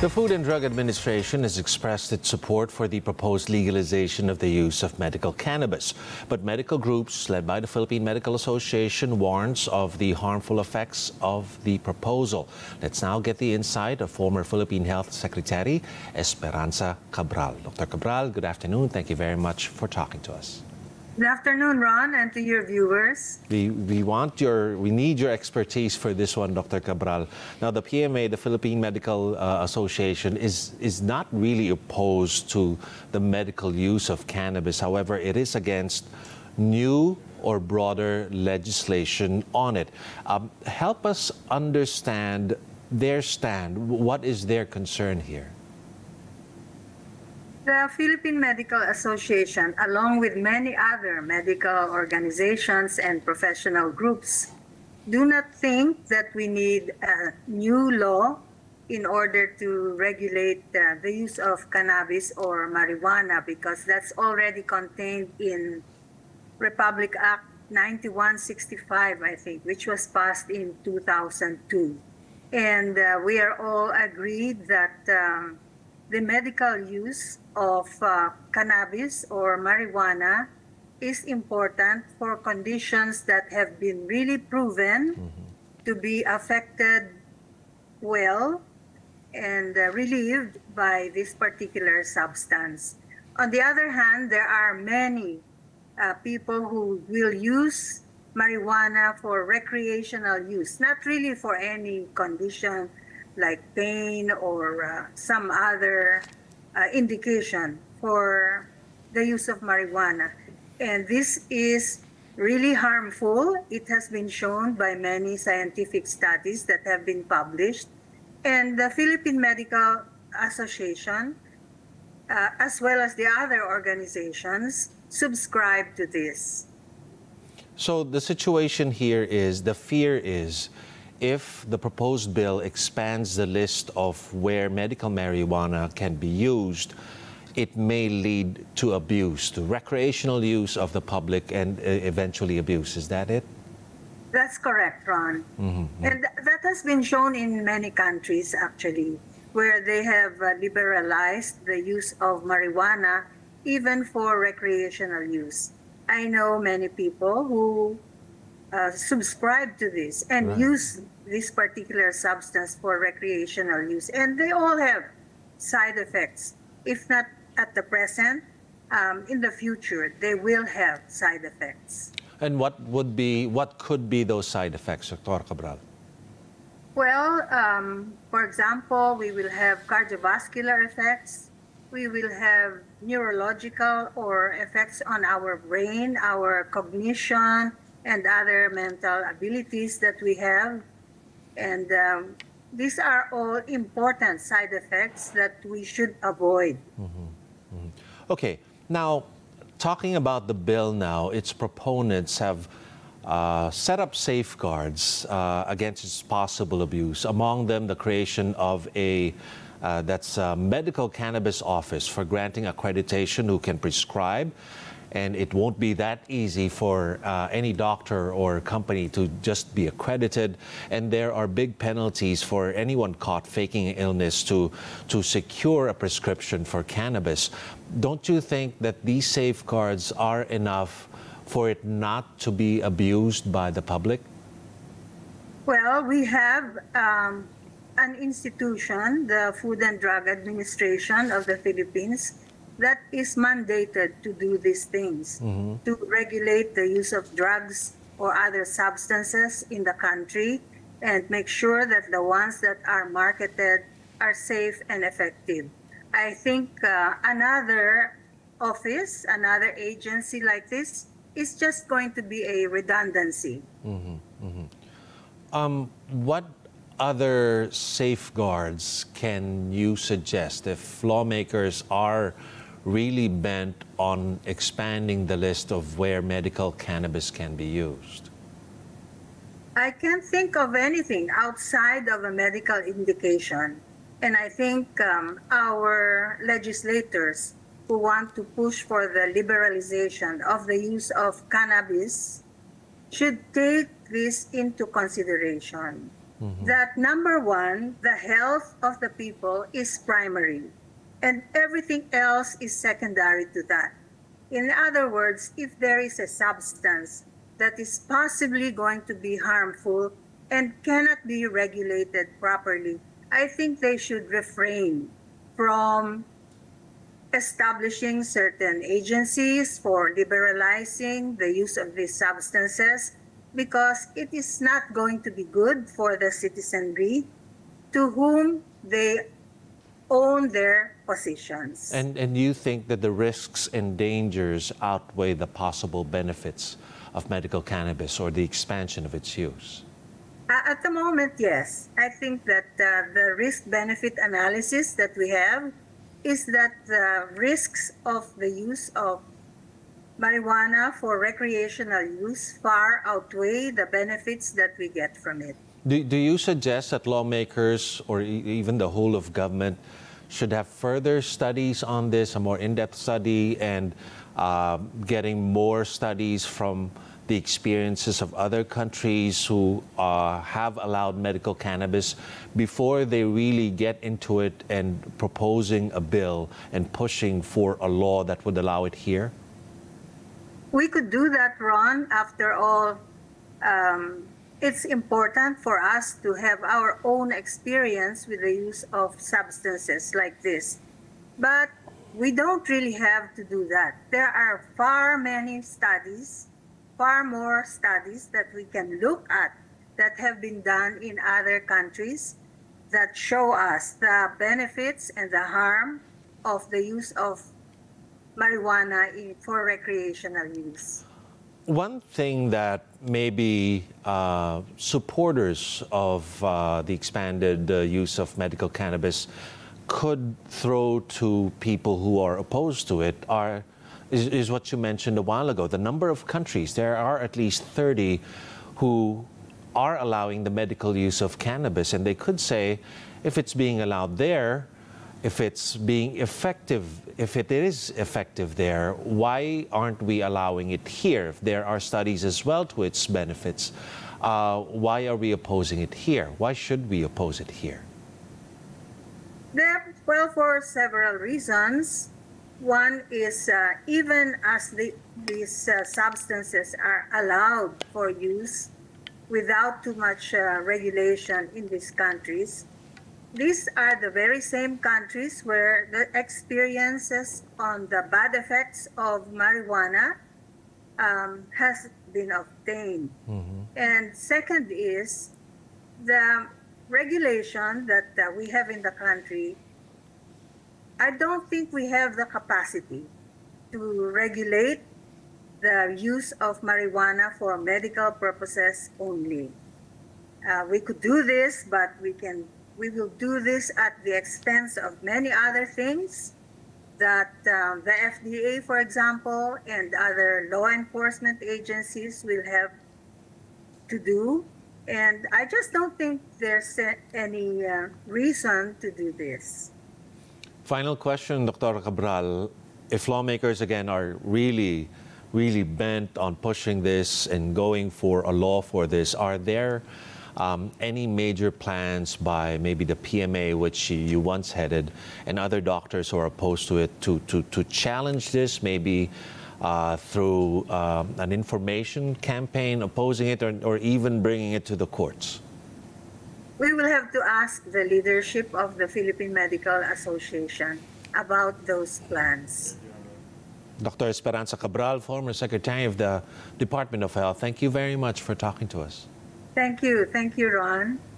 The Food and Drug Administration has expressed its support for the proposed legalization of the use of medical cannabis. But medical groups led by the Philippine Medical Association warns of the harmful effects of the proposal. Let's now get the insight of former Philippine Health Secretary Esperanza Cabral. Dr. Cabral, good afternoon. Thank you very much for talking to us. Good afternoon, Ron, and to your viewers. We need your expertise for this one, Dr. Cabral. Now, the PMA, the Philippine Medical Association, is not really opposed to the medical use of cannabis. However, it is against new or broader legislation on it. Help us understand their stand. What is their concern here? The Philippine Medical Association, along with many other medical organizations and professional groups, do not think that we need a new law in order to regulate the use of cannabis or marijuana, because that's already contained in Republic Act 9165, I think, which was passed in 2002. And we are all agreed that the medical use of cannabis or marijuana is important for conditions that have been really proven to be affected well and relieved by this particular substance. On the other hand, there are many people who will use marijuana for recreational use, not really for any condition like pain or some other indication for the use of marijuana. And this is really harmful. It has been shown by many scientific studies that have been published. And the Philippine Medical Association, as well as the other organizations, subscribe to this. So the situation here is, the fear is, if the proposed bill expands the list of where medical marijuana can be used, it may lead to abuse, to recreational use of the public and eventually abuse. Is that it? That's correct, Ron. And that has been shown in many countries, actually, where they have liberalized the use of marijuana even for recreational use. I know many people who subscribe to this and use this particular substance for recreational use. And they all have side effects. If not at the present, in the future, they will have side effects. And what could be those side effects, Dr. Cabral? Well, for example, we will have cardiovascular effects. We will have neurological or effects on our brain, our cognition, and other mental abilities that we have. And these are all important side effects that we should avoid. Okay, now talking about the bill now, its proponents have set up safeguards against its possible abuse. Among them, the creation of a medical cannabis office for granting accreditation who can prescribe. And it won't be that easy for any doctor or company to just be accredited. And there are big penalties for anyone caught faking illness to secure a prescription for cannabis. Don't you think that these safeguards are enough for it not to be abused by the public? Well, we have an institution, the Food and Drug Administration of the Philippines, that is mandated to do these things, to regulate the use of drugs or other substances in the country and make sure that the ones that are marketed are safe and effective. I think another office, another agency like this is just going to be a redundancy. What other safeguards can you suggest if lawmakers are really bent on expanding the list of where medical cannabis can be used? I can't think of anything outside of a medical indication. And I think our legislators who want to push for the liberalization of the use of cannabis should take this into consideration. that number one, the health of the people is primary, and everything else is secondary to that. In other words, if there is a substance that is possibly going to be harmful and cannot be regulated properly, I think they should refrain from establishing certain agencies for liberalizing the use of these substances, because it is not going to be good for the citizenry to whom they own their positions. And you think that the risks and dangers outweigh the possible benefits of medical cannabis or the expansion of its use? At the moment, yes. I think that the risk-benefit analysis that we have is that the risks of the use of marijuana for recreational use far outweigh the benefits that we get from it. Do you suggest that lawmakers or even the whole of government should have further studies on this, a more in-depth study, and getting more studies from the experiences of other countries who have allowed medical cannabis before they really get into it and proposing a bill and pushing for a law that would allow it here? We could do that, Ron. After all, it's important for us to have our own experience with the use of substances like this. But we don't really have to do that. There are far more studies that we can look at that have been done in other countries that show us the benefits and the harm of the use of marijuana for recreational use. One thing that maybe supporters of the expanded use of medical cannabis could throw to people who are opposed to it is what you mentioned a while ago, the number of countries. There are at least 30 who are allowing the medical use of cannabis, and they could say, if it's being allowed there, if it's being effective, if it is effective there, why aren't we allowing it here? If there are studies as well to its benefits, why are we opposing it here? Why should we oppose it here? Well, for several reasons. One is even as these substances are allowed for use without too much regulation in these countries, these are the very same countries where the experiences on the bad effects of marijuana has been obtained. And second is the regulation that we have in the country. I don't think we have the capacity to regulate the use of marijuana for medical purposes only. We could do this, but we will do this at the expense of many other things that the FDA, for example, and other law enforcement agencies will have to do. And I just don't think there's any reason to do this. Final question, Dr. Cabral. If lawmakers, again, are really, really bent on pushing this and going for a law for this, are there any major plans by maybe the PMA, which you once headed, and other doctors who are opposed to it to challenge this, maybe through an information campaign opposing it, or even bringing it to the courts? We will have to ask the leadership of the Philippine Medical Association about those plans. Dr. Esperanza Cabral, former Secretary of the Department of Health, thank you very much for talking to us. Thank you. Thank you, Ron.